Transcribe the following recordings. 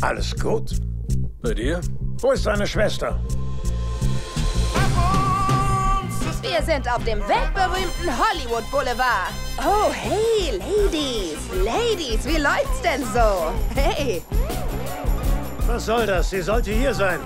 Alles gut? Bei dir? Wo ist deine Schwester? Wir sind auf dem weltberühmten Hollywood Boulevard. Oh, hey, Ladies. Ladies, wie läuft's denn so? Hey. Was soll das? Sie sollte hier sein.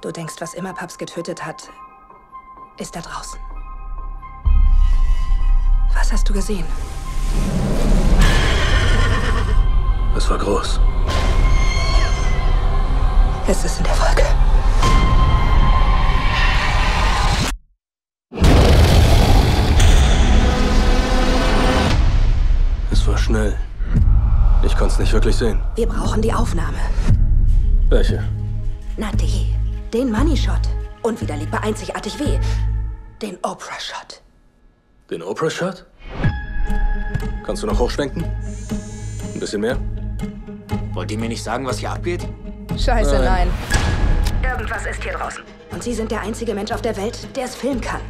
Du denkst, was immer Papst getötet hat, ist da draußen. Was hast du gesehen? Es war groß. Es ist in der Folge. Es war schnell. Ich konnte es nicht wirklich sehen. Wir brauchen die Aufnahme. Welche? Nati. Den Money-Shot. Und wieder liegt mir einzigartig weh. Den Oprah-Shot. Den Oprah-Shot? Kannst du noch hochschwenken? Ein bisschen mehr? Wollt ihr mir nicht sagen, was hier abgeht? Scheiße, nein. Irgendwas ist hier draußen. Und Sie sind der einzige Mensch auf der Welt, der es filmen kann.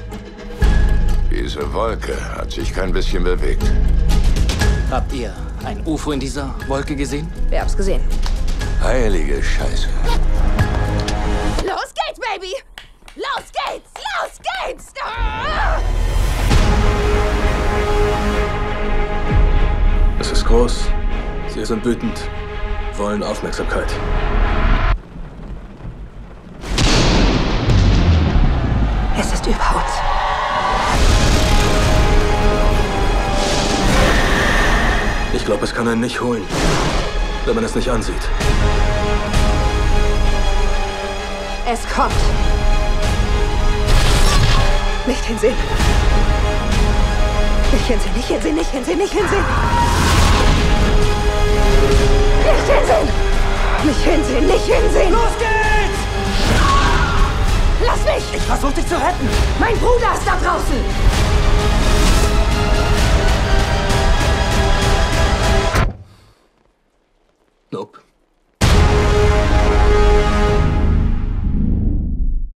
Diese Wolke hat sich kein bisschen bewegt. Habt ihr ein UFO in dieser Wolke gesehen? Wir haben's gesehen. Heilige Scheiße. Baby! Los geht's! Los geht's! Ah! Es ist groß. Sie sind wütend. Wollen Aufmerksamkeit. Es ist über uns. Ich glaube, es kann einen nicht holen, wenn man es nicht ansieht. Es kommt. Nicht hinsehen. Nicht hinsehen, nicht hinsehen, nicht hinsehen, nicht hinsehen. Nicht hinsehen. Nicht hinsehen, nicht hinsehen. Los geht's! Lass mich! Ich versuch dich zu retten. Mein Bruder ist da draußen. Nope.